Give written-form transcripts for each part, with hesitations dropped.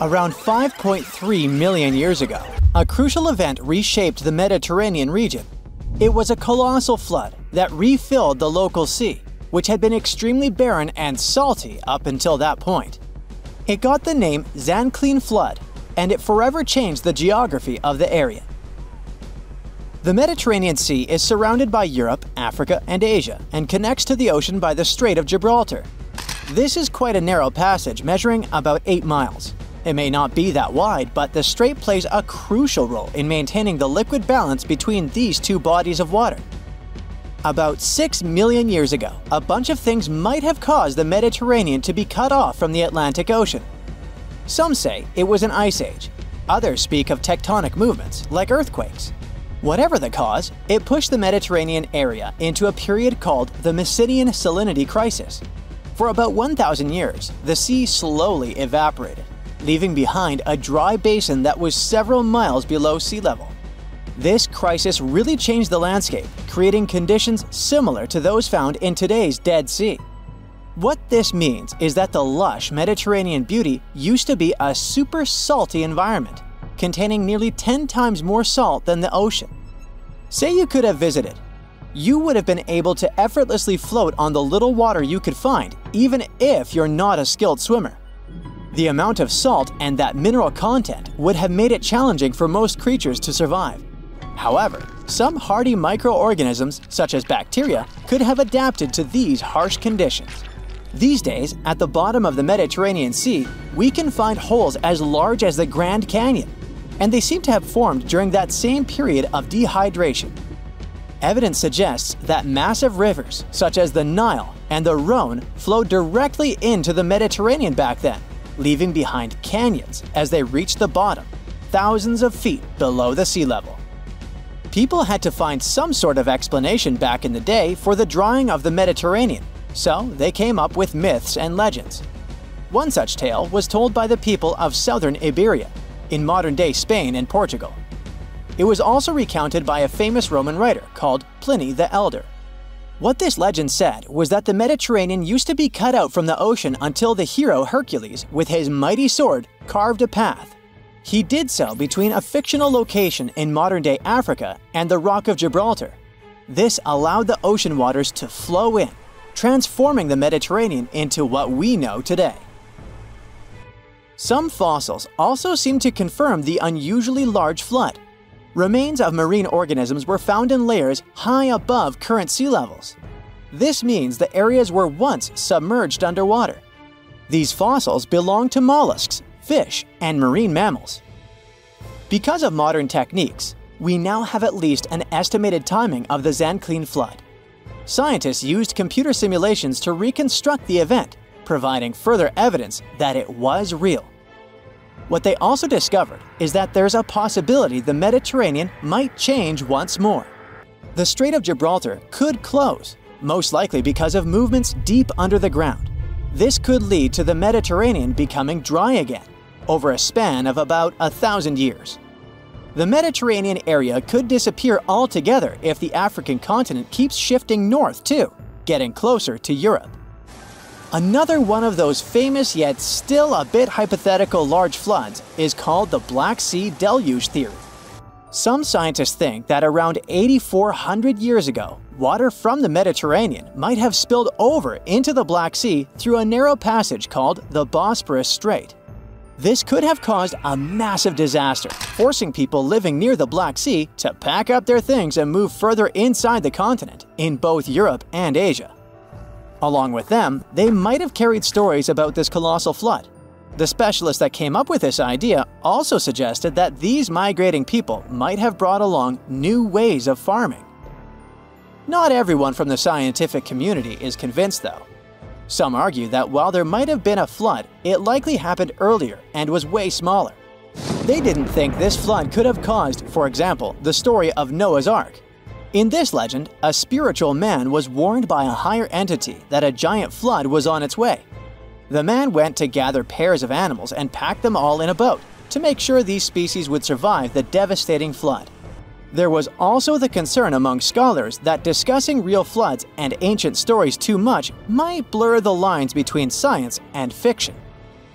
Around 5.3 million years ago, a crucial event reshaped the Mediterranean region. It was a colossal flood that refilled the local sea, which had been extremely barren and salty up until that point. It got the name Zanclean Flood, and it forever changed the geography of the area. The Mediterranean Sea is surrounded by Europe, Africa, and Asia, and connects to the ocean by the Strait of Gibraltar. This is quite a narrow passage, measuring about 8 miles. It may not be that wide, but the strait plays a crucial role in maintaining the liquid balance between these two bodies of water. About 6 million years ago, a bunch of things might have caused the Mediterranean to be cut off from the Atlantic Ocean. Some say it was an ice age. Others speak of tectonic movements, like earthquakes. Whatever the cause, it pushed the Mediterranean area into a period called the Messinian salinity crisis. For about 1,000 years, the sea slowly evaporated, leaving behind a dry basin that was several miles below sea level. This crisis really changed the landscape, creating conditions similar to those found in today's Dead Sea. What this means is that the lush Mediterranean beauty used to be a super salty environment, containing nearly 10 times more salt than the ocean. Say you could have visited. You would have been able to effortlessly float on the little water you could find, even if you're not a skilled swimmer. The amount of salt and that mineral content would have made it challenging for most creatures to survive. However, some hardy microorganisms, such as bacteria, could have adapted to these harsh conditions. These days, at the bottom of the Mediterranean Sea, we can find holes as large as the Grand Canyon, and they seem to have formed during that same period of dehydration. Evidence suggests that massive rivers, such as the Nile and the Rhone, flowed directly into the Mediterranean back then, leaving behind canyons as they reached the bottom, thousands of feet below the sea level. People had to find some sort of explanation back in the day for the drying of the Mediterranean, so they came up with myths and legends. One such tale was told by the people of southern Iberia, in modern-day Spain and Portugal. It was also recounted by a famous Roman writer called Pliny the Elder. What this legend said was that the Mediterranean used to be cut out from the ocean until the hero Hercules, with his mighty sword, carved a path. He did so between a fictional location in modern-day Africa and the Rock of Gibraltar. This allowed the ocean waters to flow in, transforming the Mediterranean into what we know today. Some fossils also seem to confirm the unusually large flood. Remains of marine organisms were found in layers high above current sea levels. This means the areas were once submerged underwater. These fossils belong to mollusks, fish, and marine mammals. Because of modern techniques, we now have at least an estimated timing of the Zanclean Flood. Scientists used computer simulations to reconstruct the event, providing further evidence that it was real. What they also discovered is that there's a possibility the Mediterranean might change once more. The Strait of Gibraltar could close, most likely because of movements deep under the ground. This could lead to the Mediterranean becoming dry again, over a span of about 1,000 years. The Mediterranean area could disappear altogether if the African continent keeps shifting north too, getting closer to Europe. Another one of those famous yet still a bit hypothetical large floods is called the Black Sea Deluge Theory. Some scientists think that around 8,400 years ago, water from the Mediterranean might have spilled over into the Black Sea through a narrow passage called the Bosporus Strait. This could have caused a massive disaster, forcing people living near the Black Sea to pack up their things and move further inside the continent, in both Europe and Asia. Along with them, they might have carried stories about this colossal flood. The specialist that came up with this idea also suggested that these migrating people might have brought along new ways of farming. Not everyone from the scientific community is convinced, though. Some argue that while there might have been a flood, it likely happened earlier and was way smaller. They didn't think this flood could have caused, for example, the story of Noah's Ark. In this legend, a spiritual man was warned by a higher entity that a giant flood was on its way. The man went to gather pairs of animals and packed them all in a boat to make sure these species would survive the devastating flood. There was also the concern among scholars that discussing real floods and ancient stories too much might blur the lines between science and fiction.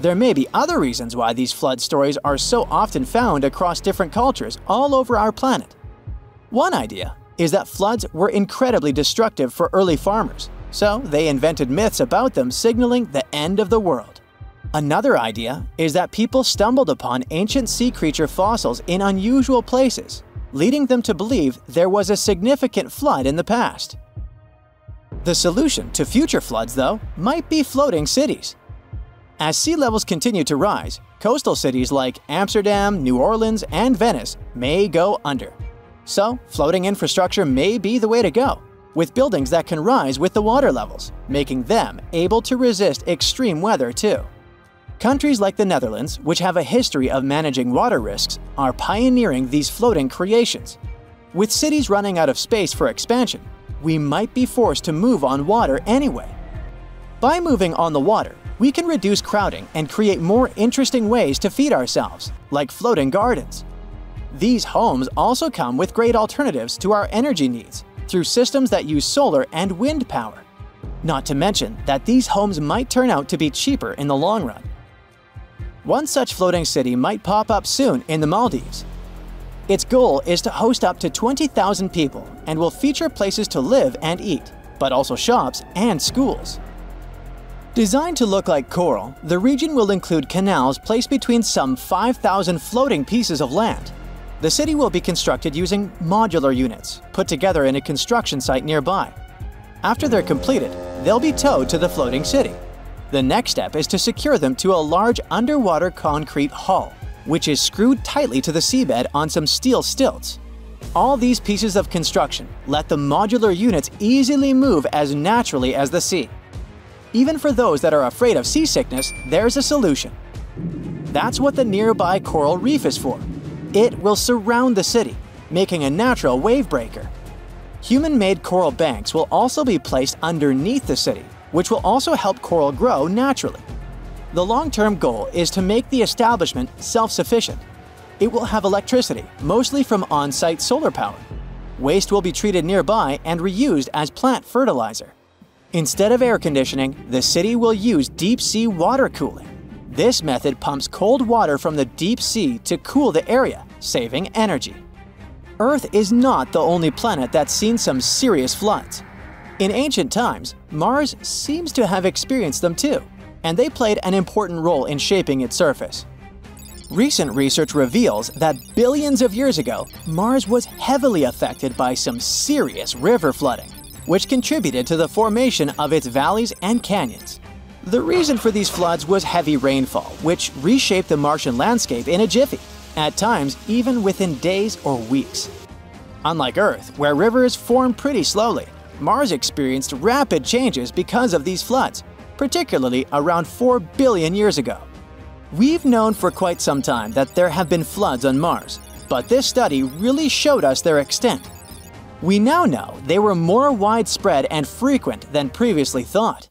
There may be other reasons why these flood stories are so often found across different cultures all over our planet. One idea is that floods were incredibly destructive for early farmers, so they invented myths about them signaling the end of the world. Another idea is that people stumbled upon ancient sea creature fossils in unusual places, leading them to believe there was a significant flood in the past. The solution to future floods, though, might be floating cities. As sea levels continue to rise, coastal cities like Amsterdam, New Orleans, and Venice may go under. So, floating infrastructure may be the way to go, with buildings that can rise with the water levels, making them able to resist extreme weather too. Countries like the Netherlands, which have a history of managing water risks, are pioneering these floating creations. With cities running out of space for expansion, we might be forced to move on water anyway. By moving on the water, we can reduce crowding and create more interesting ways to feed ourselves, like floating gardens. These homes also come with great alternatives to our energy needs through systems that use solar and wind power. Not to mention that these homes might turn out to be cheaper in the long run. One such floating city might pop up soon in the Maldives. Its goal is to host up to 20,000 people and will feature places to live and eat, but also shops and schools. Designed to look like coral, the region will include canals placed between some 5,000 floating pieces of land. The city will be constructed using modular units, put together in a construction site nearby. After they're completed, they'll be towed to the floating city. The next step is to secure them to a large underwater concrete hull, which is screwed tightly to the seabed on some steel stilts. All these pieces of construction let the modular units easily move as naturally as the sea. Even for those that are afraid of seasickness, there's a solution. That's what the nearby coral reef is for. It will surround the city, making a natural wave breaker. Human-made coral banks will also be placed underneath the city, which will also help coral grow naturally. The long-term goal is to make the establishment self-sufficient. It will have electricity, mostly from on-site solar power. Waste will be treated nearby and reused as plant fertilizer. Instead of air conditioning, the city will use deep-sea water cooling. This method pumps cold water from the deep sea to cool the area, saving energy. Earth is not the only planet that's seen some serious floods. In ancient times, Mars seems to have experienced them too, and they played an important role in shaping its surface. Recent research reveals that billions of years ago, Mars was heavily affected by some serious river flooding, which contributed to the formation of its valleys and canyons. The reason for these floods was heavy rainfall, which reshaped the Martian landscape in a jiffy, at times even within days or weeks. Unlike Earth, where rivers form pretty slowly, Mars experienced rapid changes because of these floods, particularly around 4 billion years ago. We've known for quite some time that there have been floods on Mars, but this study really showed us their extent. We now know they were more widespread and frequent than previously thought.